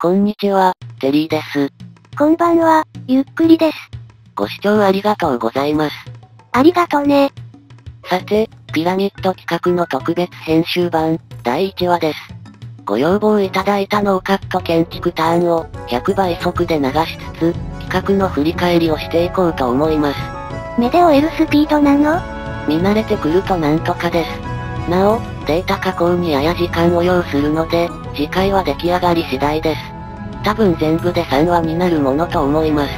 こんにちは、テリーです。こんばんは、ゆっくりです。ご視聴ありがとうございます。ありがとね。さて、ピラミッド企画の特別編集版、第1話です。ご要望いただいたノーカット建築ターンを100倍速で流しつつ、企画の振り返りをしていこうと思います。目で追えるスピードなの？見慣れてくるとなんとかです。なお、データ加工にやや時間を要するので、次回は出来上がり次第です。多分全部で3話になるものと思います。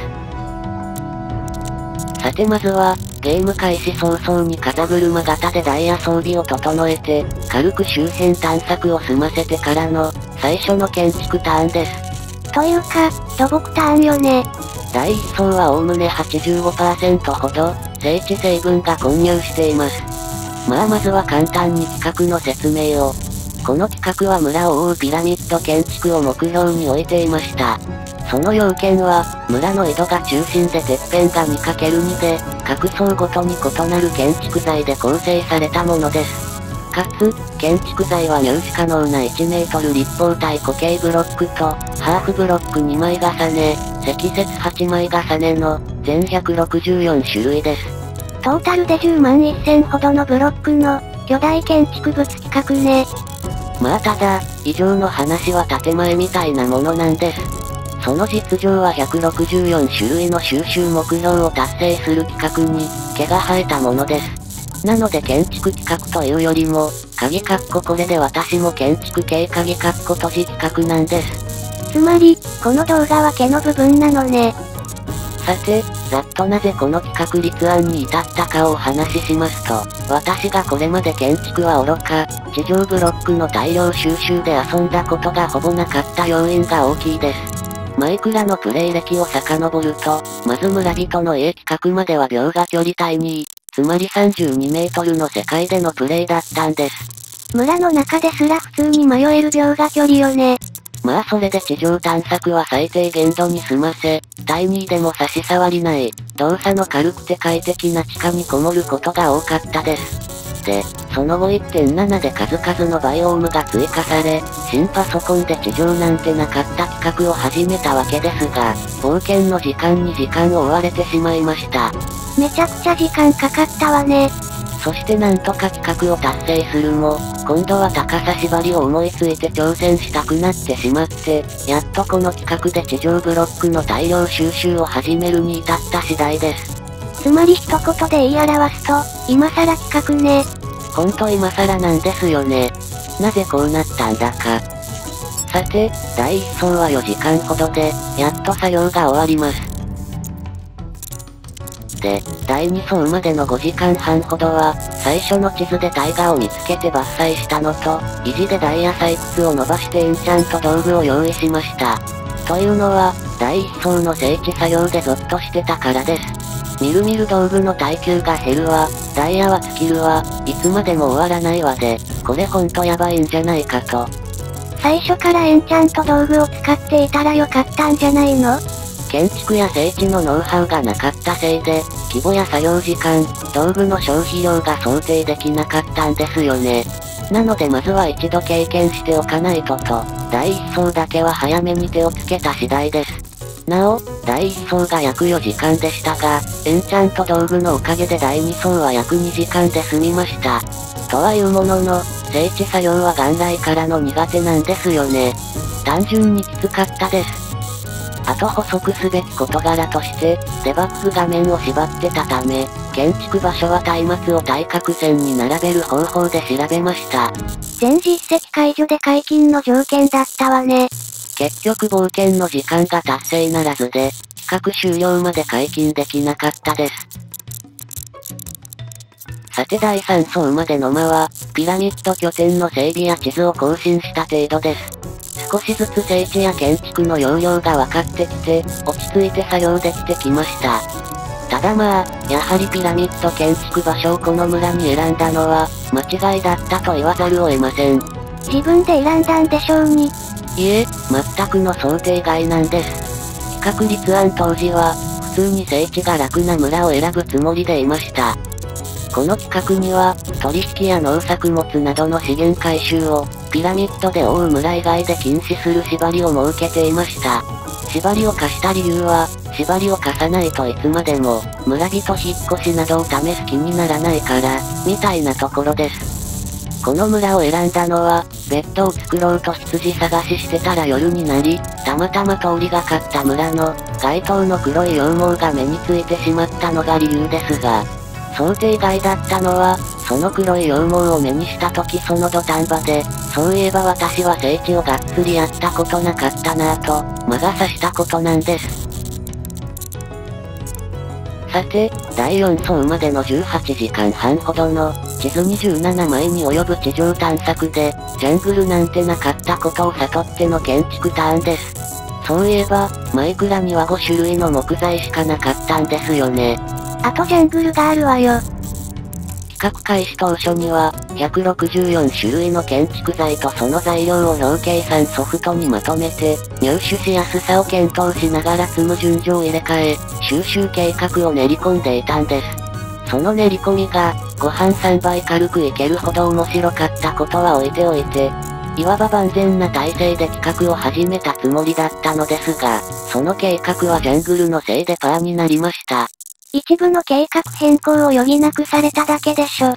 さてまずは、ゲーム開始早々に風車型でダイヤ装備を整えて、軽く周辺探索を済ませてからの、最初の建築ターンです。というか、土木ターンよね。第1層はおおむね 85% ほど、整地成分が混入しています。まあまずは簡単に企画の説明を。この企画は村を覆うピラミッド建築を目標に置いていました。その要件は、村の井戸が中心でてっぺんが 2×2 で、各層ごとに異なる建築材で構成されたものです。かつ、建築材は入手可能な1メートル立方体固形ブロックと、ハーフブロック2枚重ね、積雪8枚重ねの、全164種類です。トータルで10万1000ほどのブロックの、巨大建築物企画ね。まあただ、以上の話は建前みたいなものなんです。その実情は164種類の収集目標を達成する企画に、毛が生えたものです。なので建築企画というよりも、鍵括弧これで私も建築系鍵括弧閉じ企画なんです。つまり、この動画は毛の部分なのね。さて、ざっとなぜこの企画立案に至ったかをお話ししますと、私がこれまで建築は愚か、地上ブロックの大量収集で遊んだことがほぼなかった要因が大きいです。マイクラのプレイ歴を遡ると、まず村人の家企画までは描画距離対2位、つまり32メートルの世界でのプレイだったんです。村の中ですら普通に迷える描画距離よね。まあそれで地上探索は最低限度に済ませ、第2位でも差し障りない、動作の軽くて快適な地下にこもることが多かったです。で、その後 1.7 で数々のバイオームが追加され、新パソコンで地上なんてなかった企画を始めたわけですが、冒険の時間に時間を追われてしまいました。めちゃくちゃ時間かかったわね。そしてなんとか企画を達成するも、今度は高さ縛りを思いついて挑戦したくなってしまって、やっとこの企画で地上ブロックの大量収集を始めるに至った次第です。つまり一言で言い表すと、今更企画ね。ほんと今更なんですよね。なぜこうなったんだか。さて、第1層は4時間ほどで、やっと作業が終わります。で、第2層までの5時間半ほどは、最初の地図でタイガを見つけて伐採したのと、維持でダイヤ採掘を伸ばしてエンチャント道具を用意しました。というのは、第1層の整地作業でゾッとしてたからです。みるみる道具の耐久が減るわ、ダイヤは尽きるわ、いつまでも終わらないわで、これほんとやばいんじゃないかと。最初からエンチャント道具を使っていたらよかったんじゃないの？建築や整地のノウハウがなかったせいで、規模や作業時間、道具の消費量が想定できなかったんですよね。なのでまずは一度経験しておかないとと、第1層だけは早めに手をつけた次第です。なお、第1層が約4時間でしたが、エンチャント道具のおかげで第2層は約2時間で済みました。とはいうものの、整地作業は元来からの苦手なんですよね。単純にきつかったです。あと補足すべき事柄として、デバッグ画面を縛ってたため、建築場所は松明を対角線に並べる方法で調べました。全実績解除で解禁の条件だったわね。結局冒険の時間が達成ならずで、企画終了まで解禁できなかったです。さて第3層までの間は、ピラミッド拠点の整備や地図を更新した程度です。少しずつ整地や建築の要領が分かってきて、落ち着いて作業できてきました。ただまあ、やはりピラミッド建築場所をこの村に選んだのは、間違いだったと言わざるを得ません。自分で選んだんでしょうに。いえ、全くの想定外なんです。企画立案当時は、普通に整地が楽な村を選ぶつもりでいました。この企画には、取引や農作物などの資源回収を、ピラミッドで覆う村以外で禁止する縛りを設けていました。縛りを課した理由は、縛りを課さないといつまでも、村人引っ越しなどを試す気にならないから、みたいなところです。この村を選んだのは、ベッドを作ろうと羊探ししてたら夜になり、たまたま通りがかった村の、街灯の黒い羊毛が目についてしまったのが理由ですが、想定外だったのは、その黒い羊毛を目にした時その土壇場で、そういえば私は整地をがっつりやったことなかったなぁと、魔が差したことなんです。さて、第4層までの18時間半ほどの、地図27枚に及ぶ地上探索で、ジャングルなんてなかったことを悟っての建築ターンです。そういえば、マイクラには5種類の木材しかなかったんですよね。あとジャングルがあるわよ。企画開始当初には、164種類の建築材とその材料を表計算ソフトにまとめて、入手しやすさを検討しながら積む順序を入れ替え、収集計画を練り込んでいたんです。その練り込みが、ご飯3杯軽くいけるほど面白かったことは置いておいて、いわば万全な体制で企画を始めたつもりだったのですが、その計画はジャングルのせいでパーになりました。一部の計画変更を余儀なくされただけでしょ。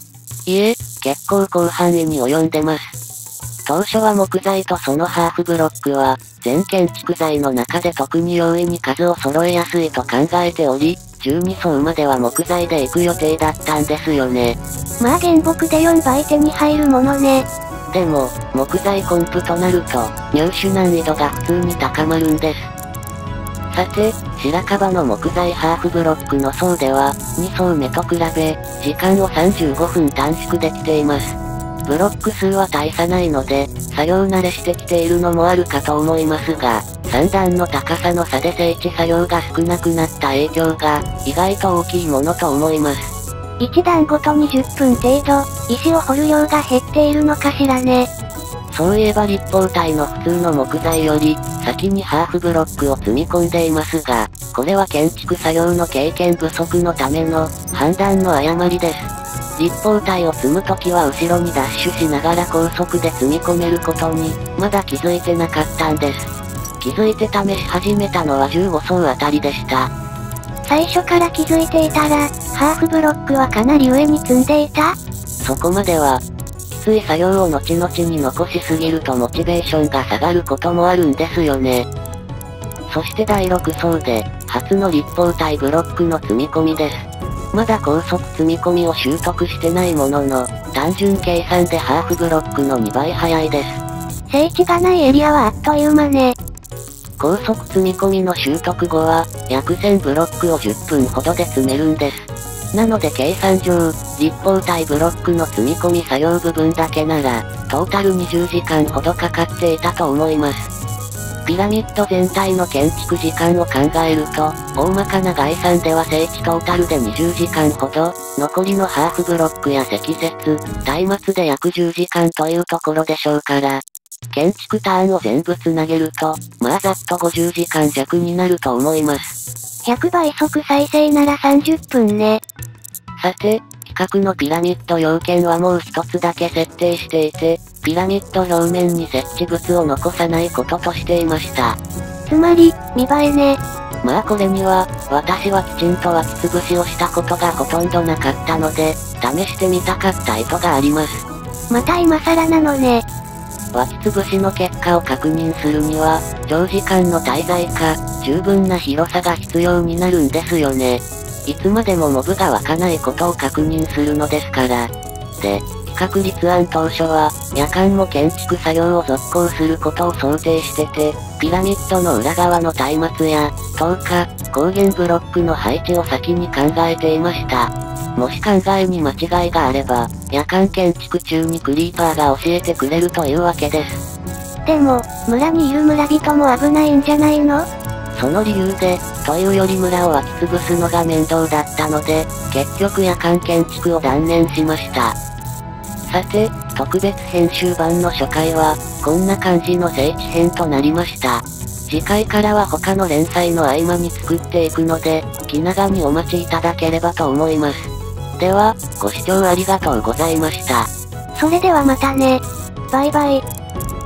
いえ、結構広範囲に及んでます。当初は木材とそのハーフブロックは、全建築材の中で特に容易に数を揃えやすいと考えており、12層までは木材で行く予定だったんですよね。まあ原木で4倍手に入るものね。でも、木材コンプとなると、入手難易度が普通に高まるんです。さて、白樺の木材ハーフブロックの層では、2層目と比べ、時間を35分短縮できています。ブロック数は大差ないので、作業慣れしてきているのもあるかと思いますが、3段の高さの差で整地作業が少なくなった影響が、意外と大きいものと思います。1段ごとに10分程度、石を掘る量が減っているのかしらね。そういえば立方体の普通の木材より先にハーフブロックを積み込んでいますが、これは建築作業の経験不足のための判断の誤りです。立方体を積むときは後ろにダッシュしながら高速で積み込めることにまだ気づいてなかったんです。気づいて試し始めたのは15層あたりでした。最初から気づいていたら、ハーフブロックはかなり上に積んでいた？そこまでは。きつい作業を後々に残しすぎるとモチベーションが下がることもあるんですよね。そして第6層で、初の立方体ブロックの積み込みです。まだ高速積み込みを習得してないものの、単純計算でハーフブロックの2倍速いです。整地がないエリアはあっという間ね。高速積み込みの習得後は、約1000ブロックを10分ほどで積めるんです。なので計算上、立方体ブロックの積み込み作業部分だけなら、トータル20時間ほどかかっていたと思います。ピラミッド全体の建築時間を考えると、大まかな概算では整地トータルで20時間ほど、残りのハーフブロックや積雪、松明で約10時間というところでしょうから、建築ターンを全部つなげると、まあざっと50時間弱になると思います。100倍速再生なら30分ね。さて、企画のピラミッド要件はもう一つだけ設定していて、ピラミッド表面に設置物を残さないこととしていました。つまり、見栄えね。まあこれには、私はきちんと湧き潰しをしたことがほとんどなかったので、試してみたかった意図があります。また今更なのね。湧き潰しの結果を確認するには、長時間の滞在か、十分な広さが必要になるんですよね。いつまでもモブが湧かないことを確認するのですから。で、企画立案当初は、夜間も建築作業を続行することを想定してて、ピラミッドの裏側の松明や、灯火、光源ブロックの配置を先に考えていました。もし考えに間違いがあれば、夜間建築中にクリーパーが教えてくれるというわけです。でも、村にいる村人も危ないんじゃないの？その理由で、というより村を湧き潰すのが面倒だったので、結局夜間建築を断念しました。さて、特別編集版の初回は、こんな感じの整地編となりました。次回からは他の連載の合間に作っていくので、気長にお待ちいただければと思います。では、ご視聴ありがとうございました。それではまたね。バイバイ。